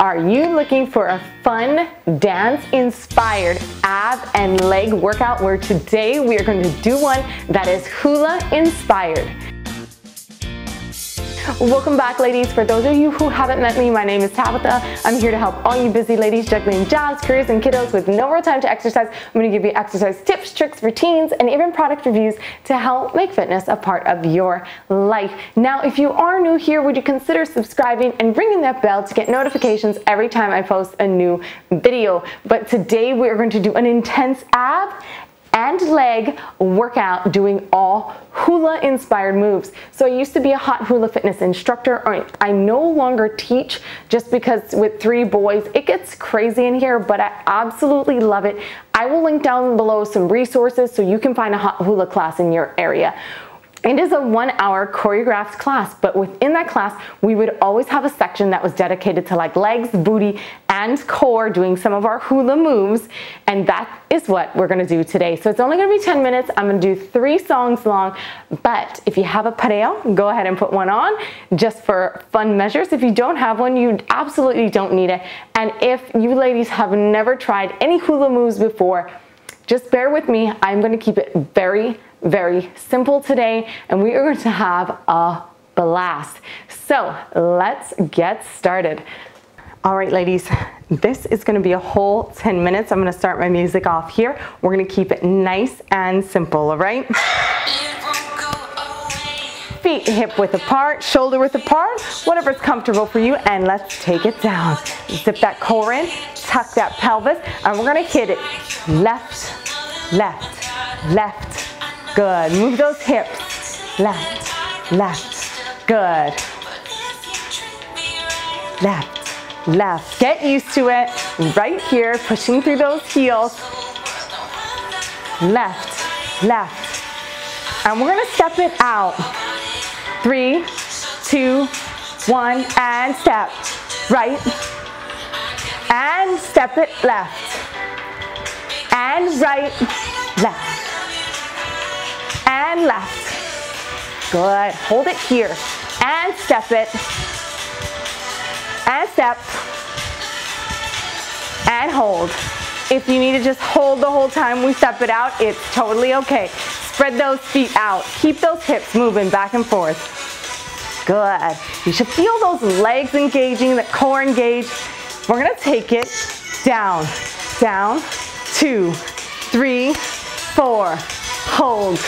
Are you looking for a fun, dance-inspired ab and leg workout? Where today we are going to do one that is hula-inspired. Welcome back, ladies. For those of you who haven't met me, my name is Tabitha. I'm here to help all you busy ladies juggling jobs, careers, and kiddos with no real time to exercise. I'm going to give you exercise tips, tricks, routines, and even product reviews to help make fitness a part of your life. Now, if you are new here, would you consider subscribing and ringing that bell to get notifications every time I post a new video? But today we are going to do an intense ab and leg workout doing all hula inspired moves. So I used to be a Hot Hula Fitness instructor. I no longer teach just because with 3 boys, it gets crazy in here, but I absolutely love it. I will link down below some resources so you can find a Hot Hula class in your area. It is a 1-hour choreographed class, but within that class, we would always have a section that was dedicated to like legs, booty, and core, doing some of our hula moves. And that is what we're gonna do today. So it's only gonna be 10 minutes. I'm gonna do 3 songs long, but if you have a pareo, go ahead and put one on just for fun measures. If you don't have one, you absolutely don't need it. And if you ladies have never tried any hula moves before, just bear with me. I'm gonna keep it very, very simple today, and we are going to have a blast. So let's get started. All right, ladies, this is going to be a whole 10 minutes. I'm going to start my music off here. We're going to keep it nice and simple, all right? Feet hip width apart, shoulder width apart, whatever's comfortable for you, and let's take it down. Zip that core in, tuck that pelvis, and we're going to hit it. Left, left, left. Good, move those hips. Left, left, good. Left, left, get used to it. Right here, pushing through those heels. Left, left. And we're gonna step it out. 3, 2, 1, and step. Right, and step it left. And right, left. And left. Good. Hold it here. And step it. And step. And hold. If you need to just hold the whole time we step it out, it's totally okay. Spread those feet out. Keep those hips moving back and forth. Good. You should feel those legs engaging, the core engaged. We're gonna take it down. Down. 2, 3, 4. Hold.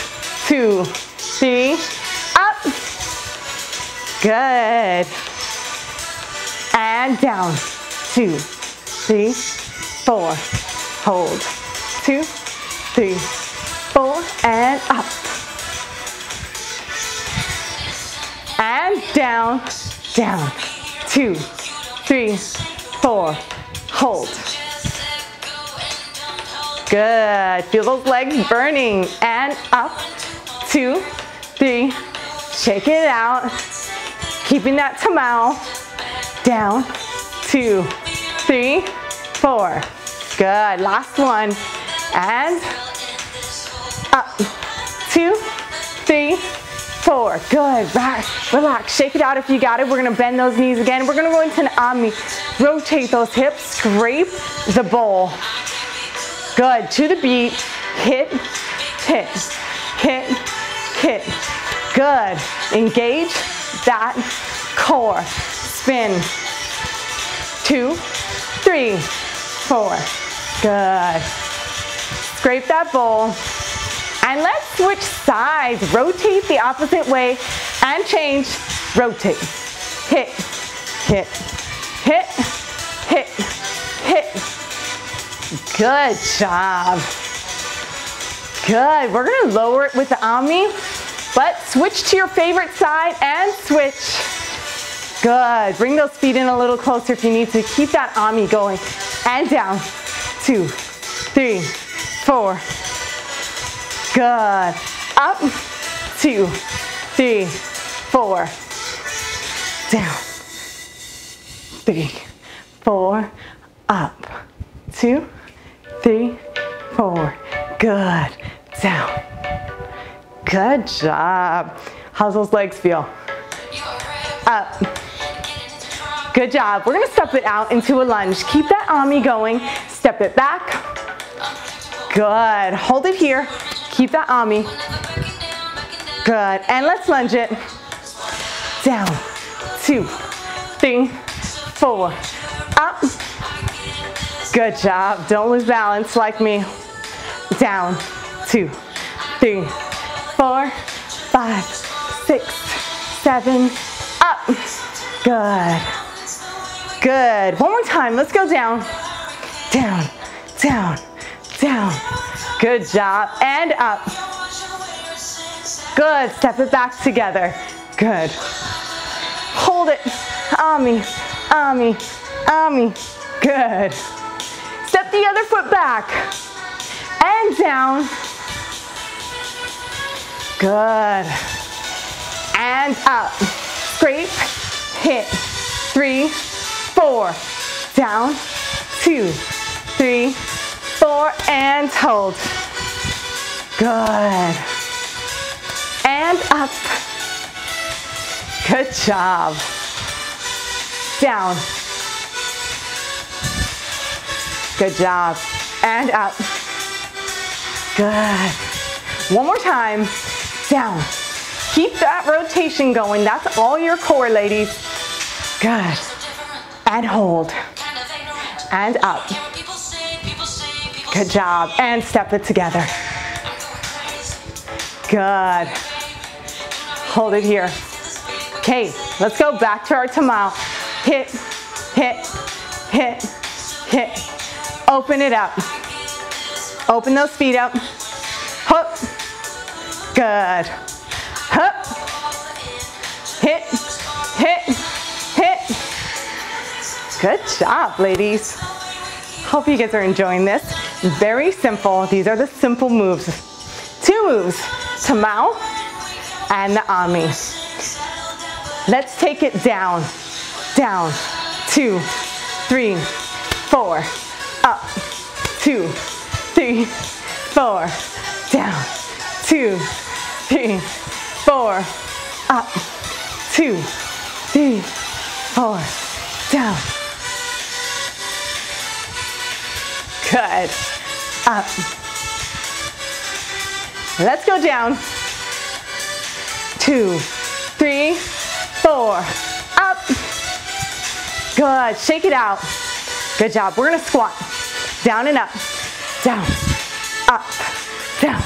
2, 3, up. Good. And down. 2, 3, 4. Hold. 2, 3, 4, and up. And down, down. 2, 3, 4. Hold. Good. Feel those legs burning. And up. 2, 3, shake it out, keeping that Tāmau. Down, 2, 3, 4, good, last one, and up, 2, 3, 4, good, relax, shake it out if you got it. We're gonna bend those knees again, we're gonna go into an ʻAmi, rotate those hips, scrape the bowl, good, to the beat, hit, hit, hit, hit. Good. Engage that core. Spin. 2, 3, 4. Good. Scrape that bowl. And let's switch sides. Rotate the opposite way and change. Rotate. Hit, hit, hit, hit, hit. Good job. Good. We're going to lower it with the ʻAmi. But switch to your favorite side and switch. Good. Bring those feet in a little closer if you need to. Keep that ʻAmi going. And down. 2, 3, 4. Good. Up. 2, 3, 4. Down. 3, 4. Up. 2, 3, 4. Good. Down. Good job. How's those legs feel? Up. Good job. We're gonna step it out into a lunge. Keep that ʻAmi going. Step it back. Good. Hold it here. Keep that ʻAmi. Good. And let's lunge it. Down. 2, 3, 4. Up. Good job. Don't lose balance like me. Down. 2, 3, 4, 5, 6, 7. Up. Good. Good. One more time. Let's go down. Down. Down. Down. Good job. And up. Good. Step it back together. Good. Hold it. ʻAmi. ʻAmi. ʻAmi. Good. Step the other foot back. And down. Good. And up. Scrape. Hit. 3, 4. Down. 2, 3, 4. And hold. Good. And up. Good job. Down. Good job. And up. Good. One more time. Down. Keep that rotation going. That's all your core, ladies. Good. And hold. And up. Good job. And step it together. Good. Hold it here. Okay, let's go back to our Tamau. Hit, hit, hit, hit. Open it up. Open those feet up. Hop. Good. Hop. Hit, hit, hit. Good job, ladies. Hope you guys are enjoying this. Very simple. These are the simple moves. 2 moves, Tamau and the ʻAmi. Let's take it down, down, 2, 3, 4, up, 2, 3, 4, down, 2, 3, 4, up, 2, 3, 4, down. Good, up. Let's go down, 2, 3, 4, up. Good, shake it out. Good job, we're gonna squat. Down and up, down, up, down,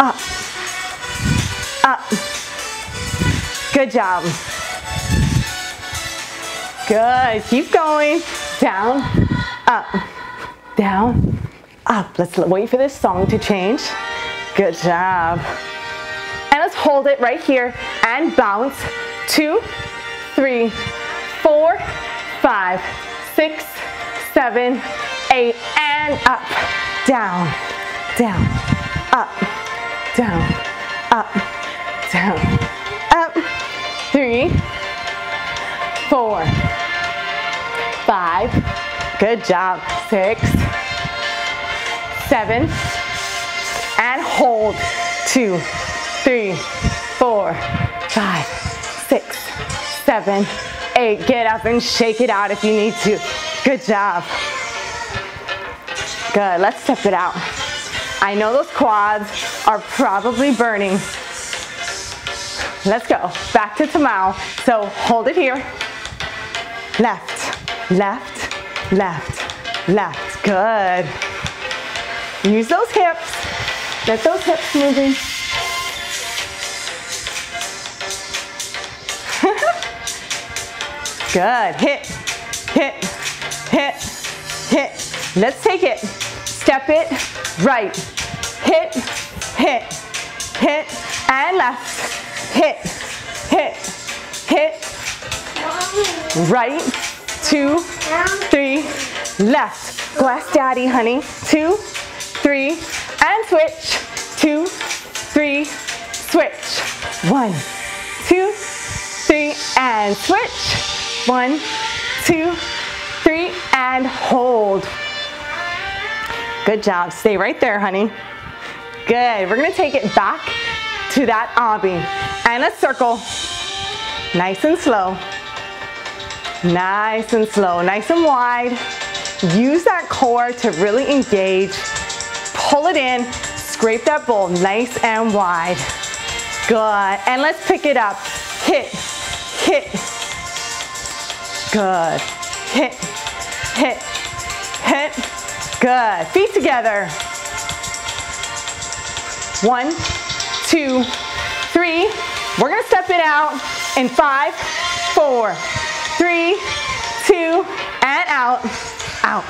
up, up. Good job. Good, keep going. Down, up, down, up. Let's wait for this song to change. Good job. And let's hold it right here and bounce. 2, 3, 4, 5, 6, 7, 8, and up, down, down, up, down, up, down, up, 3, 4, 5, good job, 6, 7, and hold, 2, 3, 4, 5, 7, 8, get up and shake it out if you need to. Good job. Good, let's step it out. I know those quads are probably burning. Let's go, back to Tamau. So hold it here. Left, left, left, left. Good. Use those hips. Get those hips moving. Good, hit, hit, hit, hit. Let's take it, step it, right, hit, hit, hit, and left, hit, hit, hit, right, 2, 3, left. Glass daddy, honey, 2, 3, and switch, 2, 3, switch, 1, 2, 3, and switch. 1, 2, 3, and hold. Good job, stay right there, honey. Good, we're gonna take it back to that ʻAmi. And a circle, nice and slow. Nice and slow, nice and wide. Use that core to really engage. Pull it in, scrape that bowl nice and wide. Good, and let's pick it up. Hit, hit. Good, hit, hit, hit. Good, feet together. 1, 2, 3. We're gonna step it out in 5, 4, 3, 2, and out. Out,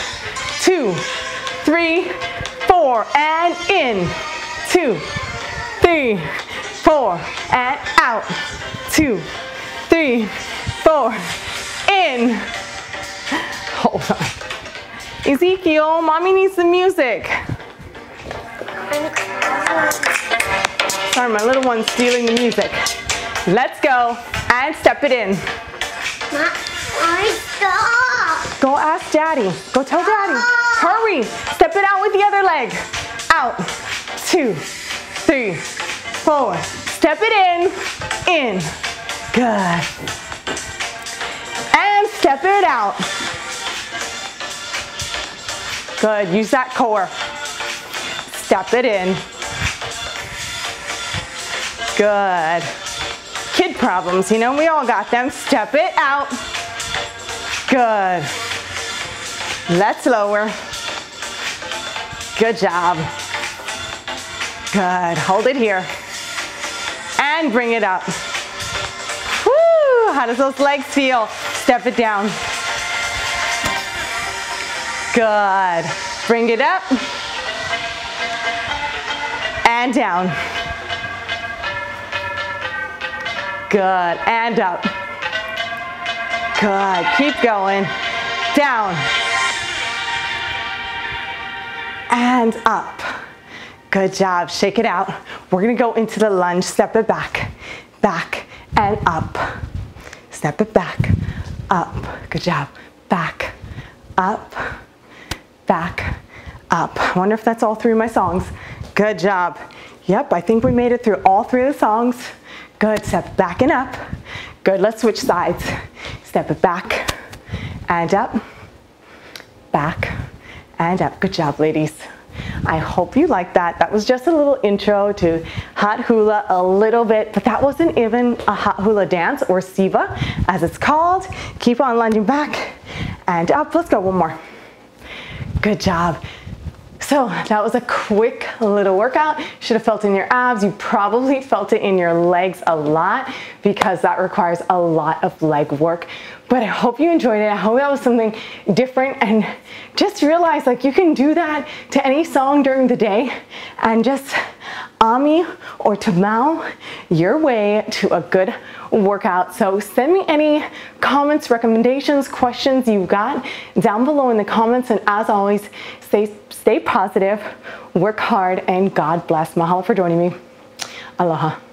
2, 3, 4, and in. 2, 3, 4, and out. 2, 3, 4, in. Hold on. Ezekiel, mommy needs the music. Sorry, my little one's stealing the music. Let's go and step it in. Stop. Go ask daddy. Go tell daddy. Hurry. Step it out with the other leg. Out. 2, 3, 4. Step it in. In. Good. And step it out. Good. Use that core. Step it in. Good. Kid problems, you know, we all got them. Step it out. Good. Let's lower. Good job. Good. Hold it here. And bring it up. Woo! How does those legs feel? Step it down. Good. Bring it up. And down. Good, and up. Good, keep going. Down. And up. Good job, shake it out. We're gonna go into the lunge, step it back. Back and up. Step it back, up. Good job, back, up, back, up. I wonder if that's all three of my songs. Good job. Yep, I think we made it through all three of the songs. Good, step back and up. Good, let's switch sides. Step it back and up, back and up. Good job, ladies. I hope you liked that. That was just a little intro to hot hula a little bit, but that wasn't even a hot hula dance or Siva, as it's called. Keep on lunging back and up. Let's go one more. Good job. So that was a quick little workout. Should have felt in your abs. You probably felt it in your legs a lot because that requires a lot of leg work. But I hope you enjoyed it. I hope that was something different, and just realize like you can do that to any song during the day and just ʻAmi or Tāmau your way to a good workout. So send me any comments, recommendations, questions you've got down below in the comments. And as always, stay positive, work hard, and God bless. Mahalo for joining me. Aloha.